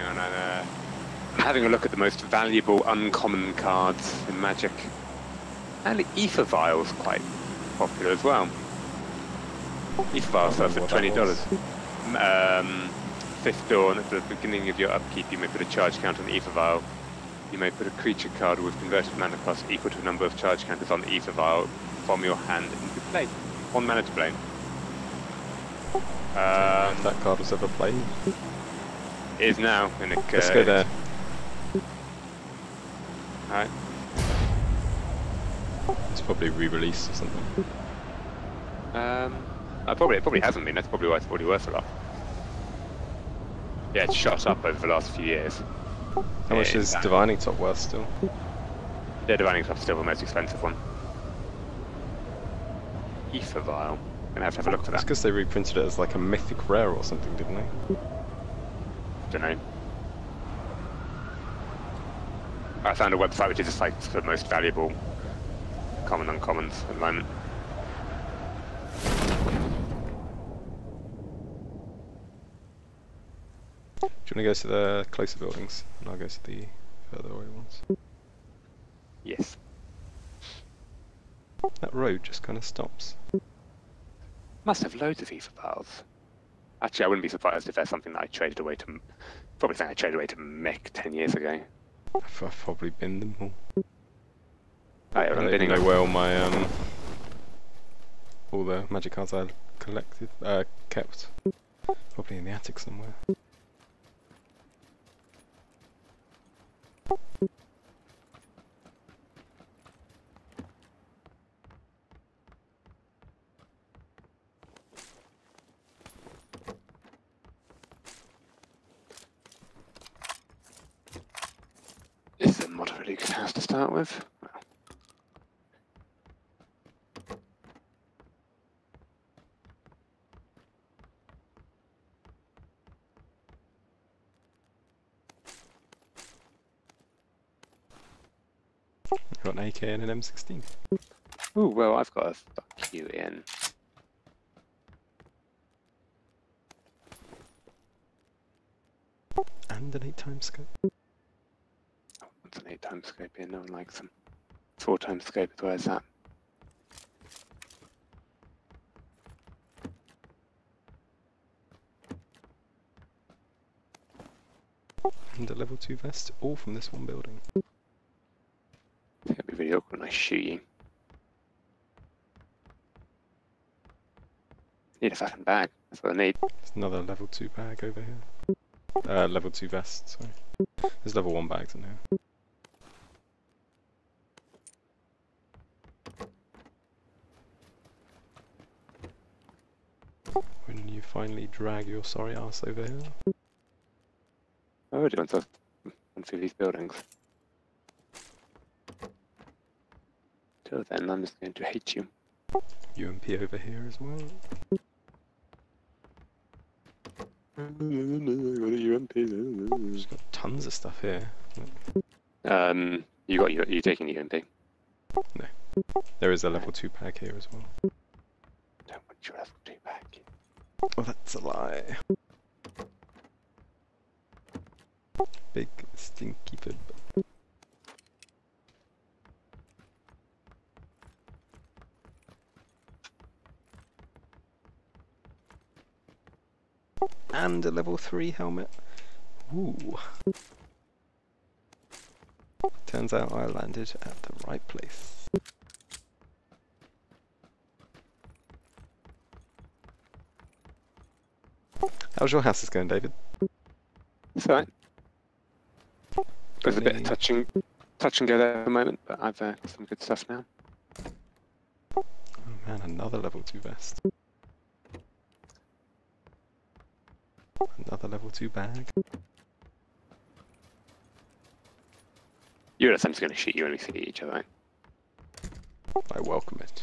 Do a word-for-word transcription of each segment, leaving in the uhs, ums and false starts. Hang on, I'm, uh, I'm having a look at the most valuable uncommon cards in Magic. And Aether Vial is quite popular as well. Aether Vial sells for twenty dollars. Um, Fifth Dawn, at the beginning of your upkeep, you may put a charge count on the Aether Vial. You may put a creature card with converted mana cost equal to the number of charge counters on the Aether Vial from your hand into play. One mana to play. Um, if that card was ever played. It is now, and it uh, let's go there. Alright. It's probably re-released or something. Um, I probably it probably hasn't been. That's probably why it's probably worth a lot. Yeah, it's shot up over the last few years. How yeah, much is down. Divining Top worth still? Yeah, Divining Top's still the most expensive one. Aether Vial. I'm gonna have to have a look for that. It's because they reprinted it as like a mythic rare or something, didn't they? Don't know. I found a website which is just like the most valuable common uncommons at the moment. Do you want to go to the closer buildings? And I'll go to the further away ones. Yes. That road just kind of stops. Must have loads of Aether Vials. Actually, I wouldn't be surprised if that's something that I traded away to... Probably something I traded away to Mech ten years ago. I've, I've probably binned them all. I haven't I don't know where all my... Um, all the magic cards I collected... Uh, kept. Probably in the attic somewhere. Start with. Well. You've got an A K and an M sixteen. Ooh, well, I've got a fuck you in. And an eight times scope. It's an eight times scope here, no one likes them. four times scope is where it's at. And a level two vest, all from this one building. It's gonna be really awkward when I shoot you. Need a fucking bag, that's what I need. There's another level two bag over here. Uh, level two vest, sorry. There's level one bags in here. When you finally drag your sorry ass over here. I already went to went through these buildings. Till then, I'm just going to hate you. U M P over here as well. Just got tons of stuff here. Um, you got you you taking the U M P? No, there is a level two pack here as well. Don't want your level two pack. Oh, that's a lie. Big stinky food. And a level three helmet. Ooh. Turns out I landed at the right place. How's your house going, David? It's alright. There's a bit of touch and, touch and go there at the moment, but I've uh, got some good stuff now. Oh man, another level two vest. Another level two bag. You realize I'm just going to shoot you when we see each other, right? I welcome it.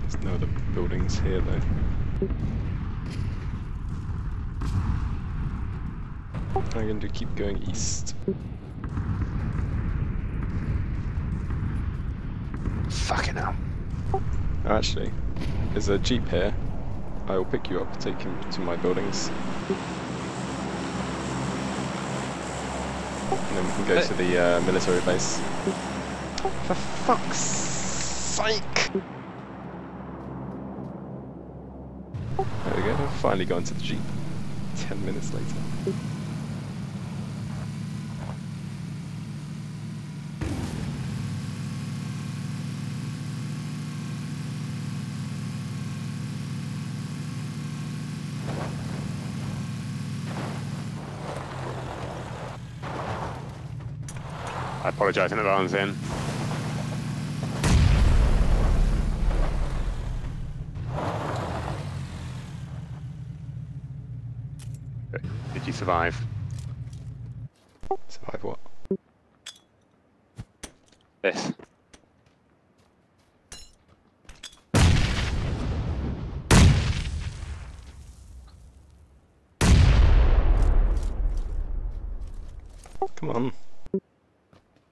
There's no other buildings here, though. I'm going to keep going east. Fucking hell. Actually, there's a jeep here. I will pick you up, take you to my buildings. And then we can go hey. to the uh, military base. For fuck's sake! There we go, I've finally gone to the jeep. Ten minutes later. I apologise in advance then. Did you survive? Survive what? This. Come on.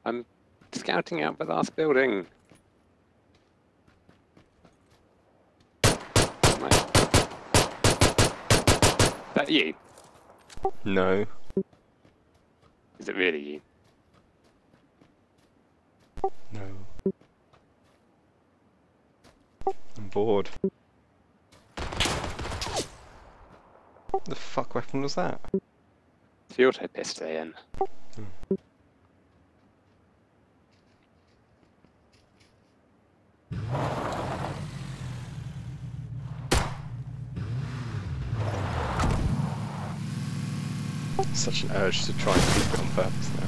I'm scouting out the last building. Is that you? No. Is it really you? No. I'm bored. What the fuck weapon was that? It's the auto pistol in. Hmm. Such an urge to try and keep it on purpose now.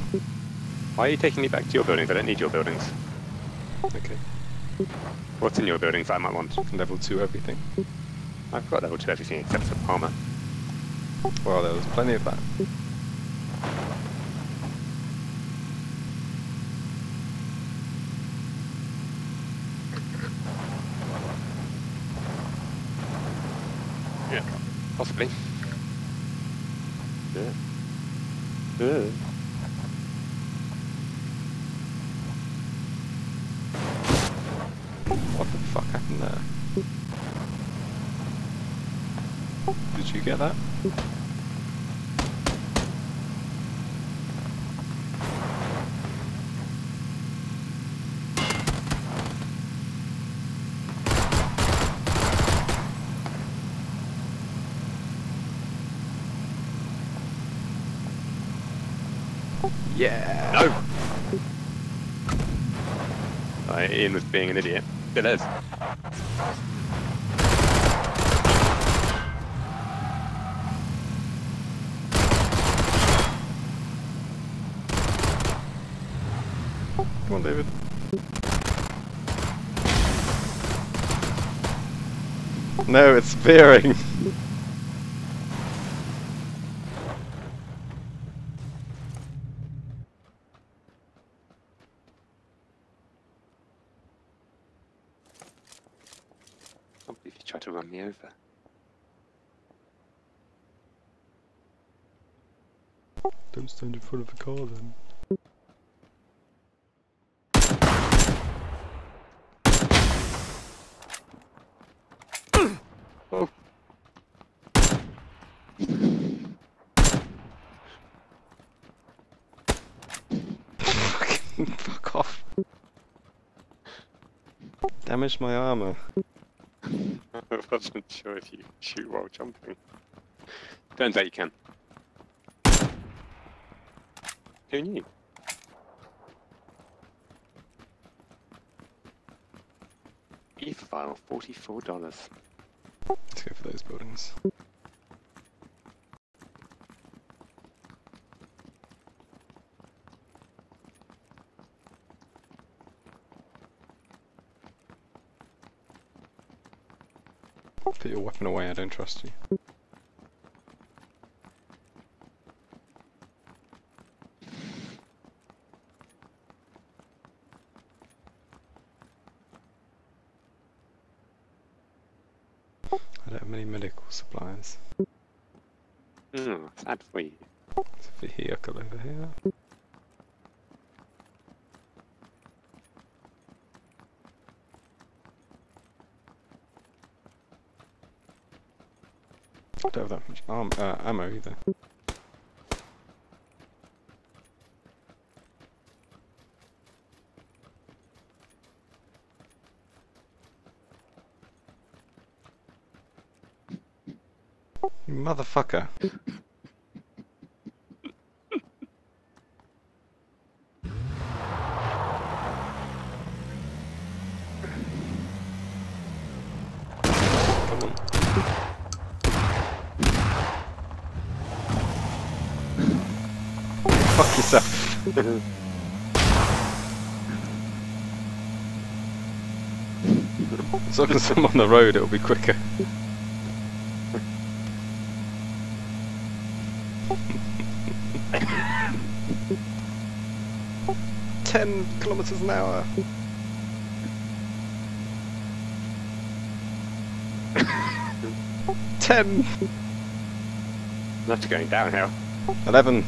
Why are you taking me back to your buildings? I don't need your buildings. Okay. What's in your buildings I might want? Level two everything. I've got level two everything except for armor. Well, there was plenty of that. Yeah, possibly. Yeah. Yeah. What the fuck happened there? Did you get that? Yeah. No. Right, Ian was being an idiot. It is. Come on, David. No, it's veering. Try to run me over. Don't stand in front of a car then. Oh. Fuck off. Damaged my armor. I wasn't sure if you could shoot while jumping. Turns out you can. Who knew? Aether Vial, forty-four dollars. Let's go for those buildings. Put your weapon away, I don't trust you. I don't have many medical supplies. Mm, sad for you. There's a vehicle over here. don't have that much arm, uh, ammo either. You motherfucker. Fuck yourself. As long as I'm on the road, it'll be quicker. Ten kilometers an hour. Ten. That's going downhill. Eleven.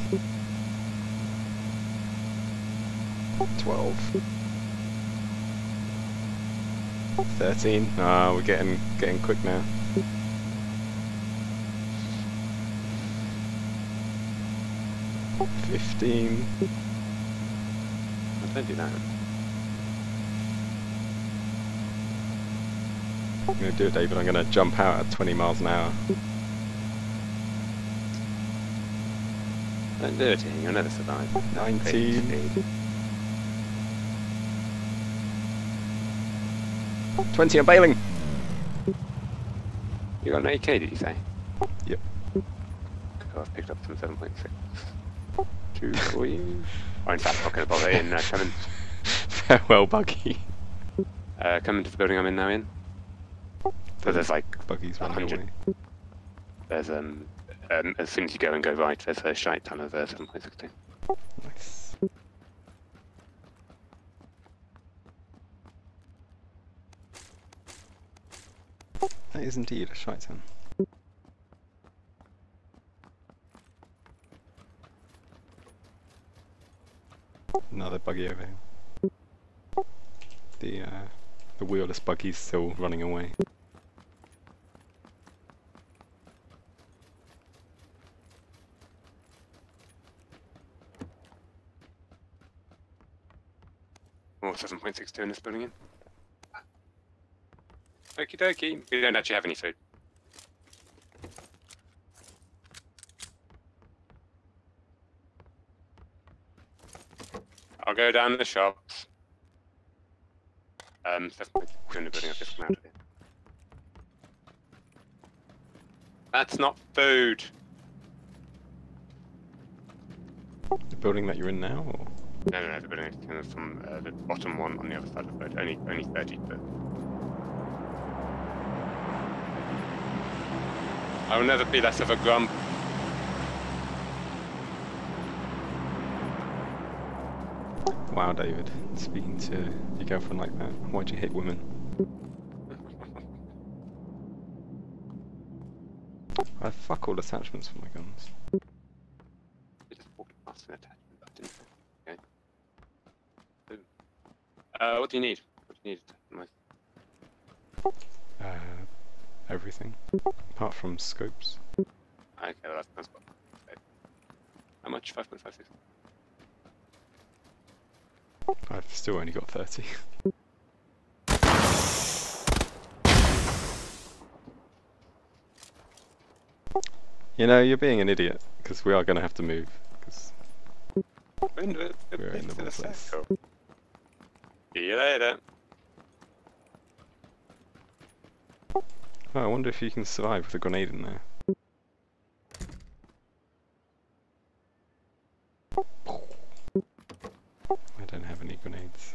Twelve. Thirteen. Ah, oh, we're getting getting quick now. Fifteen. Don't do that. I'm going to do it, David. I'm going to jump out at twenty miles an hour. Don't do it, Ian. You'll never survive. nineteen. twenty, I'm bailing. You got an A K, did you say? Yep. Oh, I've picked up some seven point six. Two for you. Oh, in fact, I'm not going to bother in. Uh, come in. Farewell, buggy. Uh, come into the building I'm in now, in. So there's like buggies one hundred. There's um, um, as soon as you go and go right, there's a shite ton of uh, seven point sixteen. Nice. That is indeed a shite ton. Another buggy over here. The uh, the wheelless buggy's still running away. Oh, seven point six two in this building in. Okie dokie. We don't actually have any food. I'll go down to the shops. Um, seven point six two in the building. I've just come out of it. That's not food. The building that you're in now, or? No, no, no, the building is from uh, the bottom one on the other side of the road, only, only thirty, but... I will never be less of a grump. Wow, David, speaking to your girlfriend like that, why'd you hit women? I have fuck all attachments for my guns. I just walked past an attachment. Uh, what do you need? What do you need? Uh, everything. Apart from scopes. Okay, well, that's, that's what I'm how much? five point five six. I've still only got thirty. You know, you're being an idiot, because we are going to have to move. Cause we're in the, we're in the, the place. Circle. See you later. Oh, I wonder if you can survive with a grenade in there. I don't have any grenades.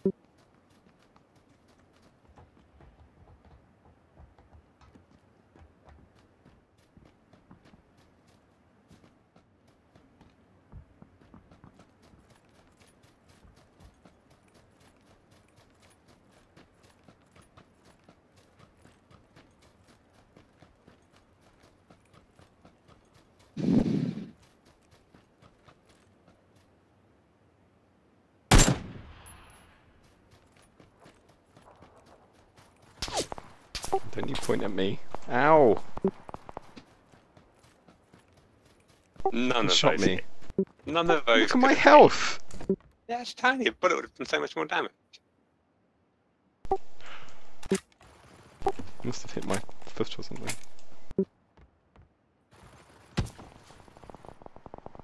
Don't you point at me. Ow! None of shot those. Me. None of those. Look at my health! Yeah, it's tiny. A bullet would have done so much more damage. Must have hit my foot or something.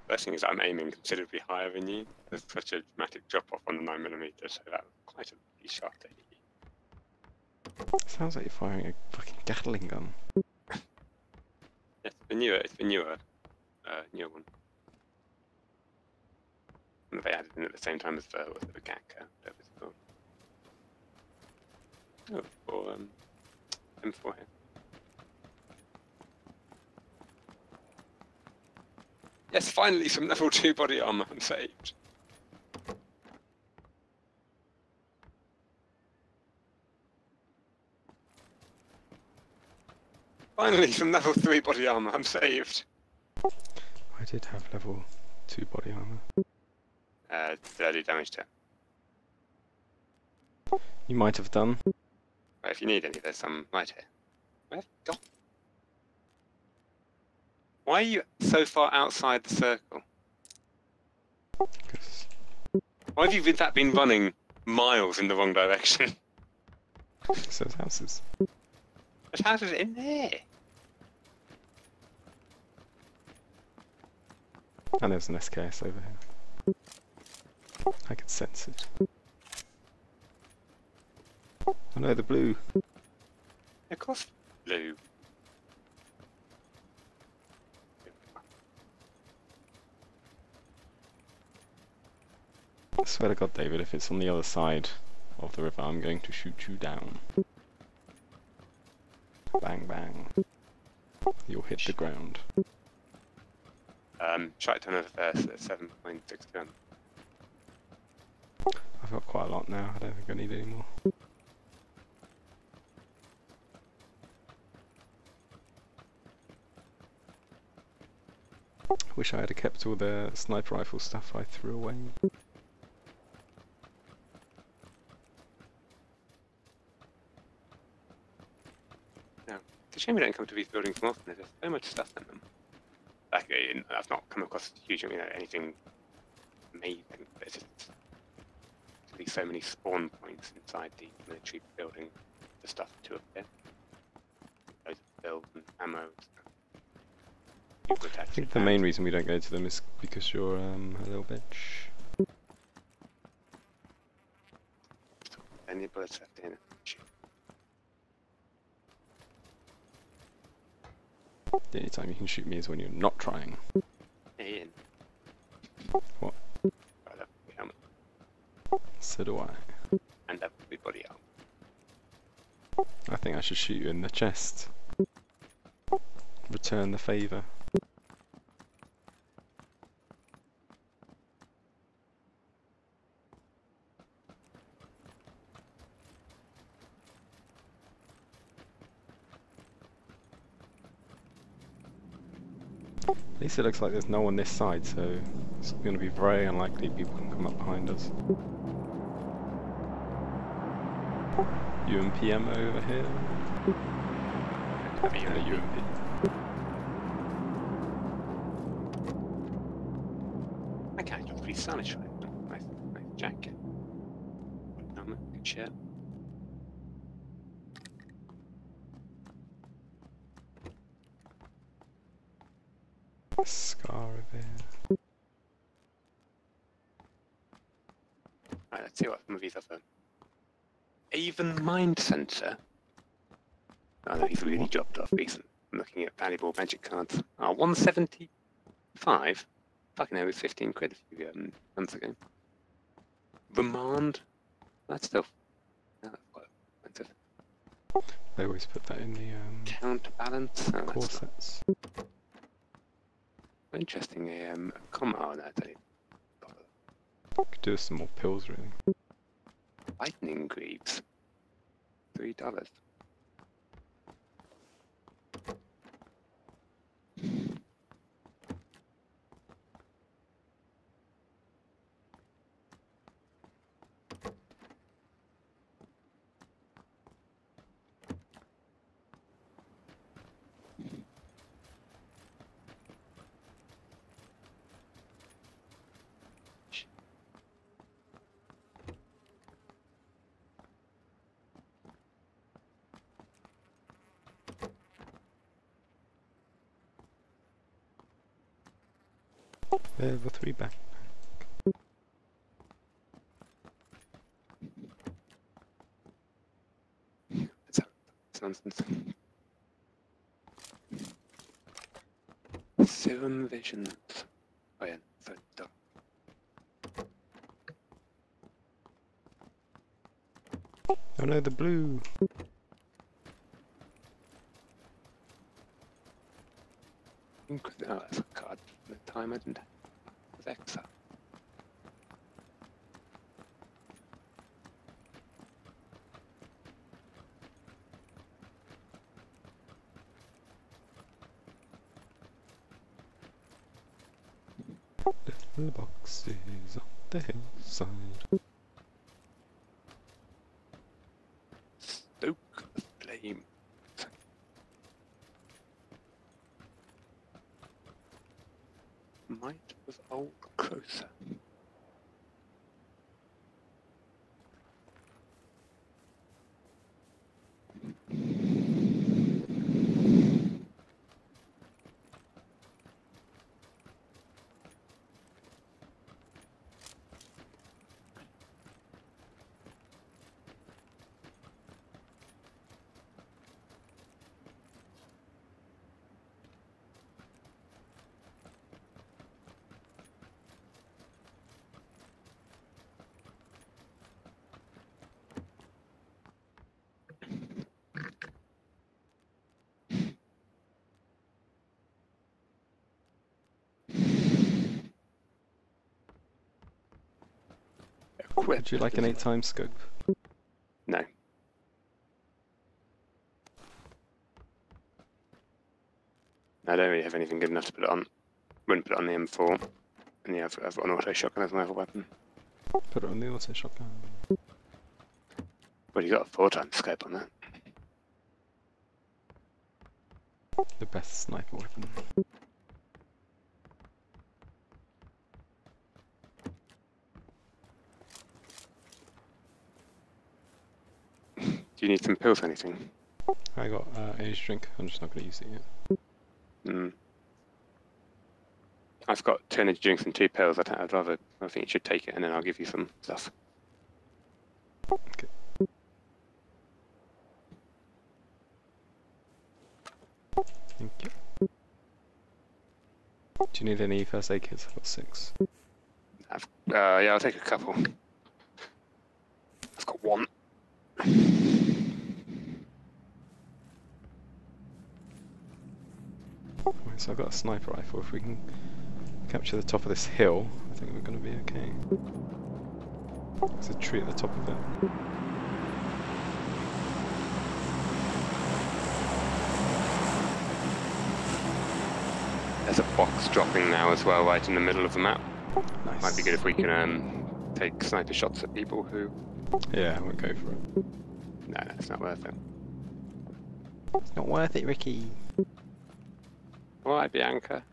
First thing is I'm aiming considerably higher than you. There's such a dramatic drop off on the nine millimeter, so that was quite a really sharp technique. Sounds like you're firing a fucking Gatling gun. Yes, the newer, it's the newer, uh, newer one. And they added in at the same time as the, the G A C, whatever it's called. Oh, for um, M four here. Yes, finally some level two body armor. I'm saved. Finally some level three body armor. I'm saved. I did have level two body armor. Uh, did I do damage to it? You might have done. Well, if you need any, there's some right here. Where have you gone? Why are you so far outside the circle? Cause... Why have you with that been running miles in the wrong direction? Because there's houses. There's houses in there! And there's an S K S over here. I can sense it. Oh no, the blue! Of course, blue. I swear to God, David, if it's on the other side of the river, I'm going to shoot you down. Bang, bang. You'll hit the ground. Um, try to another verse at seven point six one. I've got quite a lot now, I don't think I need any more. Wish I had kept all the sniper rifle stuff I threw away. It's a shame we don't come to these buildings more often. There's so much stuff in them. Like, I've not come across a huge, you know, anything amazing. There's just there's so many spawn points inside the military building for stuff to appear. Loads of builds and ammo. And stuff. I think the main reason we don't go to them is because you're um, a little bitch. Any bullets left in it? The only time you can shoot me is when you're not trying. Ian. What? I love the helmet. So do I. And I put my body up. I think I should shoot you in the chest. Return the favour. At least it looks like there's no one this side, so it's going to be very unlikely people can come up behind us. U M P ammo over here. Heavy on a U M P. Okay, you're pretty stylish, right? Nice, nice jacket. Good shirt. Scar over here. Right, let's see what movies I've done. Even Mind Sensor. Oh no, he's really dropped off recently. I'm looking at valuable magic cards. Oh, one seventy-five? Fucking hell, it was fifteen quid a few um, months ago. Remand? That's still... No, that's quite expensive. They always put that in the... Um, Count Balance? Oh, corsets. That's interesting, um, comment on that, don't you? Could do with some more pills, really. Lightning Creeps. Three dollars. There's the three back. Seven visions. Oh yeah, third dot. Oh no, the blue. Oh, that's a card. The time I didn't. It's X. Little boxes up the hillside. Stoke the flame. Might was old closer. Would you like an eight times scope? No. I don't really have anything good enough to put it on. Wouldn't put it on the M four. And yeah, I've, I've got an auto shotgun as my other weapon. Put it on the auto shotgun. Well, you got a four times scope on that. The best sniper weapon. Do you need some pills or anything? I got uh, energy drink, I'm just not going to use it yet. Mm. I've got two energy drinks and two pills, I I'd rather, I think you should take it and then I'll give you some stuff. Okay. Thank you. Do you need any first aid kits? I've got six. I've, uh, yeah, I'll take a couple. I've got one. So I've got a sniper rifle. If we can capture the top of this hill, I think we're going to be okay. There's a tree at the top of it. There's a box dropping now as well, right in the middle of the map. Nice. Might be good if we can um, take sniper shots at people who... Yeah, I won't go for it. No, no, it's not worth it. It's not worth it, Ricky. Alright, Bianca.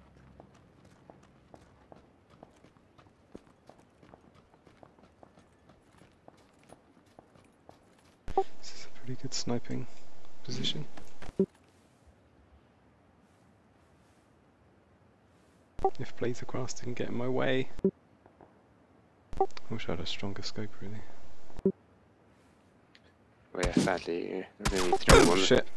This is a pretty good sniping position. If Blazergrass didn't get in my way. I wish I had a stronger scope, really. Well, yeah, sadly, I really need to do one. Shit.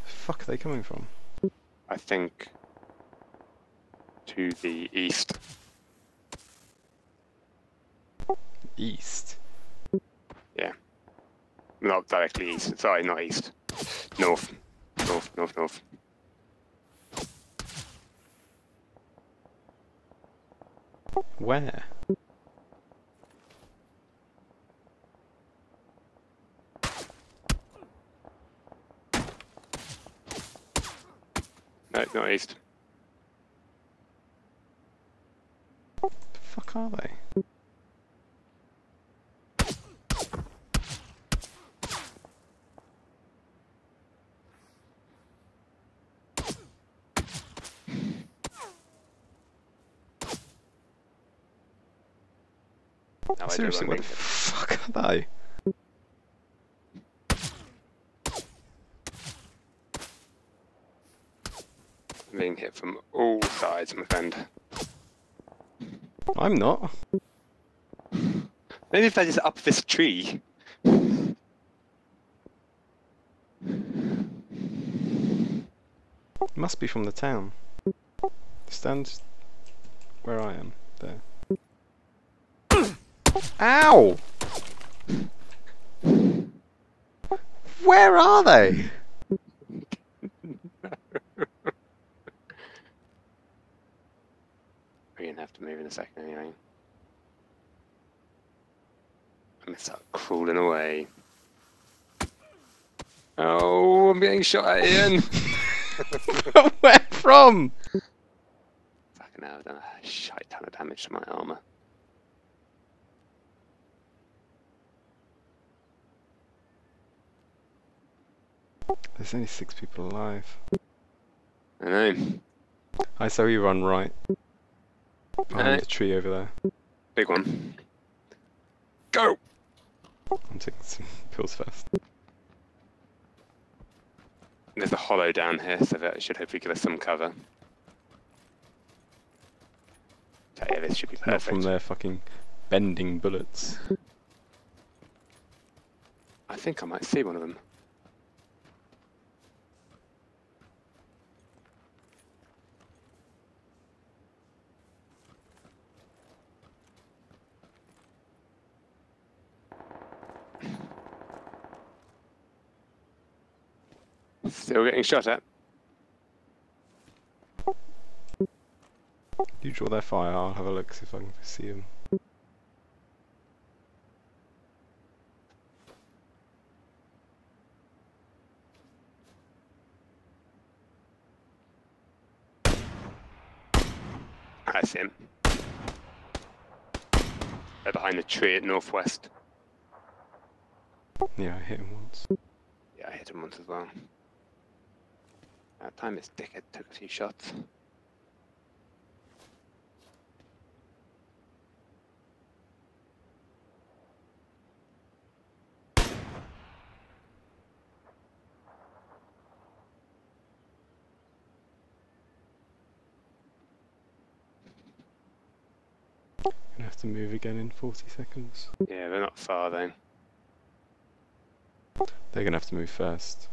Fuck are they coming from? I think to the east. East? Yeah. Not directly east. Sorry, not east. North. North, north, north. Where? No, not east. What the fuck are they? No, seriously, what the fuck are they? I'm being hit from all sides, my friend. I'm not. Maybe if I just up this tree. It must be from the town. Stand where I am. There. Ow! Where are they? We're gonna have to move in a second anyway. I'm gonna start crawling away. Oh, I'm getting shot at, Ian! Where from? Fucking hell, I've done a shite ton of damage to my armour. There's only six people alive. I know. I saw you run right. Behind the tree over there. Big one. Go! I'm taking some pills first. There's a hollow down here, so that should hopefully give us some cover. So yeah, this should be perfect. Not from their fucking bending bullets. I think I might see one of them. Still getting shot at. You draw their fire, I'll have a look, see if I can see them. I see him. They're behind the tree at northwest. Yeah, I hit him once. Yeah, I hit him once as well. That time this dickhead took a few shots. Gonna have to move again in forty seconds. Yeah, they're not far then. They're gonna have to move first.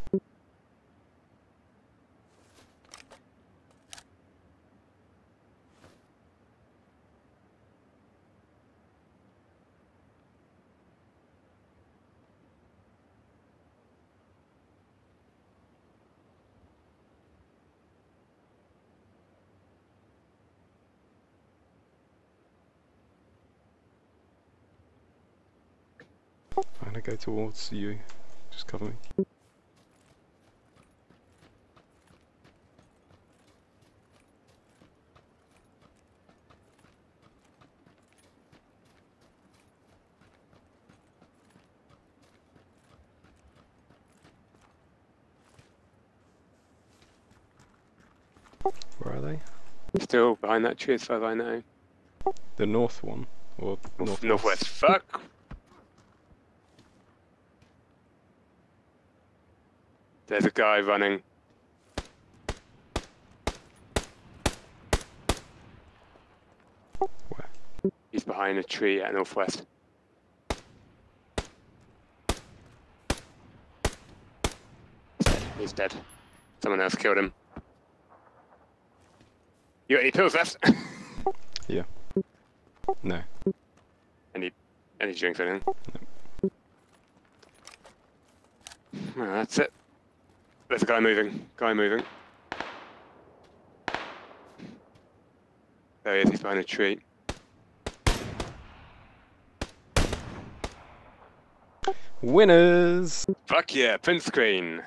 I'm gonna go towards you, just cover me. Where are they? Still behind that tree as far as I know. The north one? Or northwest? Northwest, fuck! There's a guy running. Where? He's behind a tree at northwest. He's dead. He's dead. Someone else killed him. You got any pills left? Yeah. No. Any any drinks or anything? No. Well, that's it. There's a guy moving, guy moving. There he is, he's behind a tree. Winners! Fuck yeah, print screen!